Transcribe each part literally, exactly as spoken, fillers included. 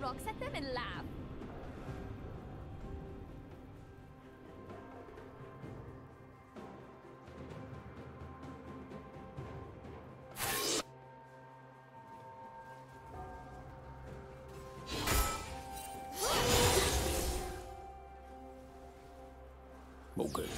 rocks at them and laugh. Okay.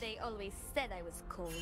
They always said I was cold.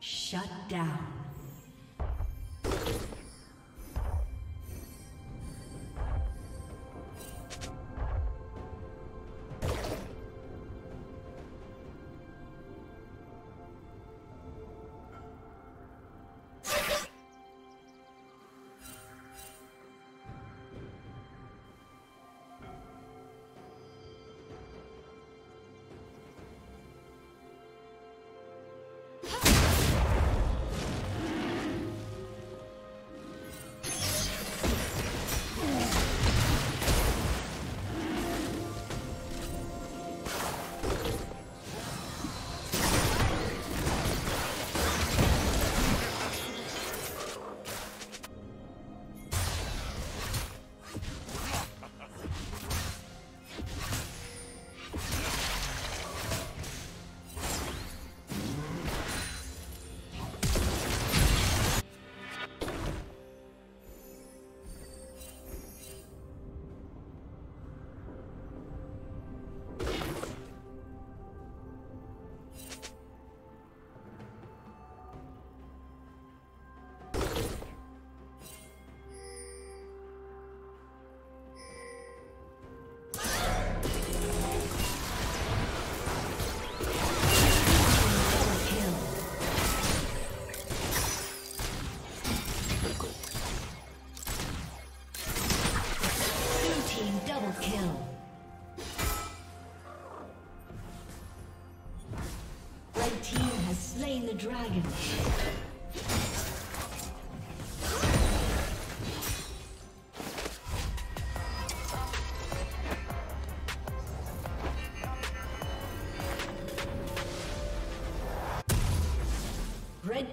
Shut down. The dragon. Red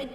Red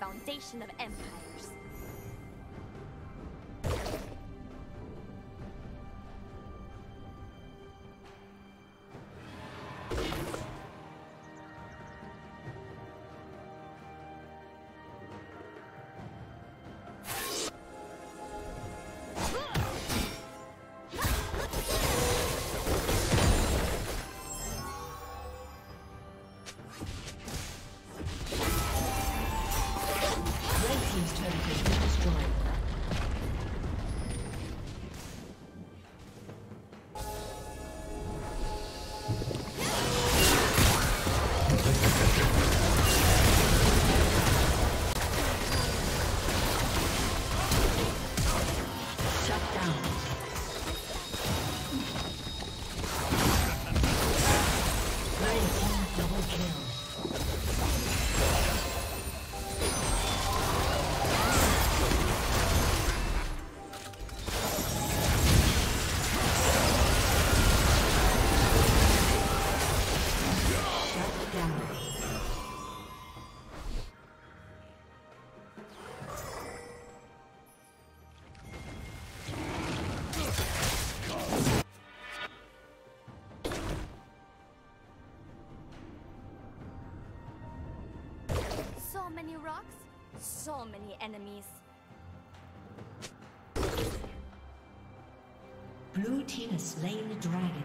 Foundation of empires. Many rocks, so many enemies. Blue team has slain the dragon.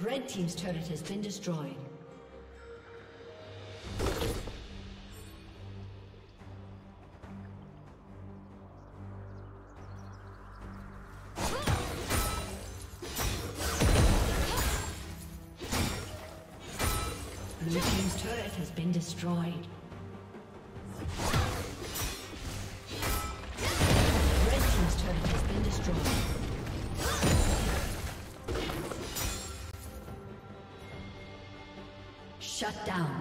Red Team's turret has been destroyed. Blue Team's turret has been destroyed. Red Team's turret has been destroyed. Shut down.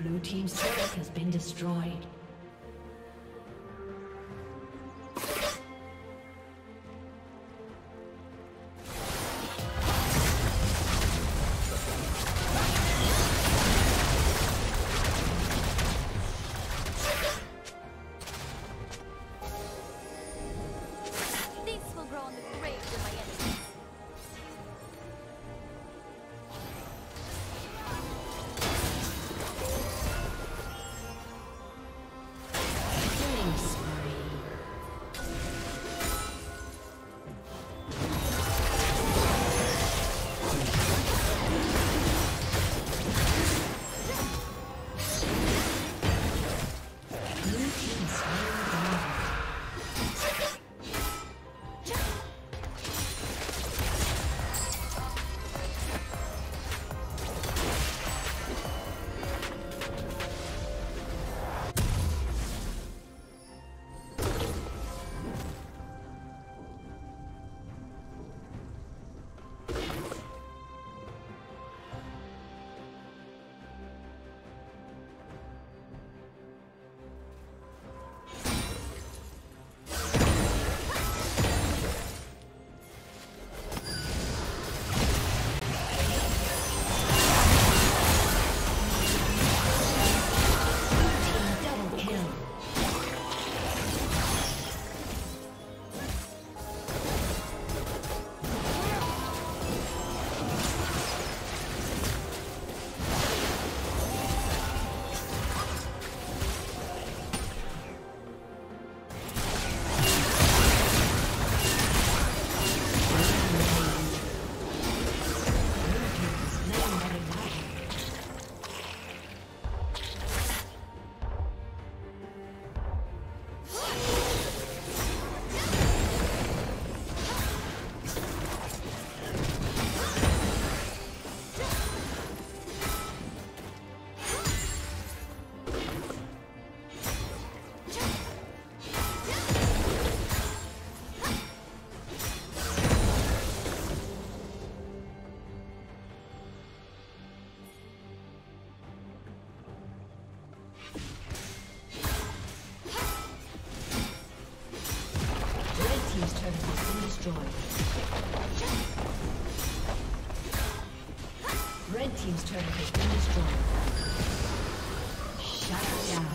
Blue Team's turret has been destroyed. Destroyed. Red team's turret has been destroyed. Shut down.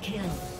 Kill.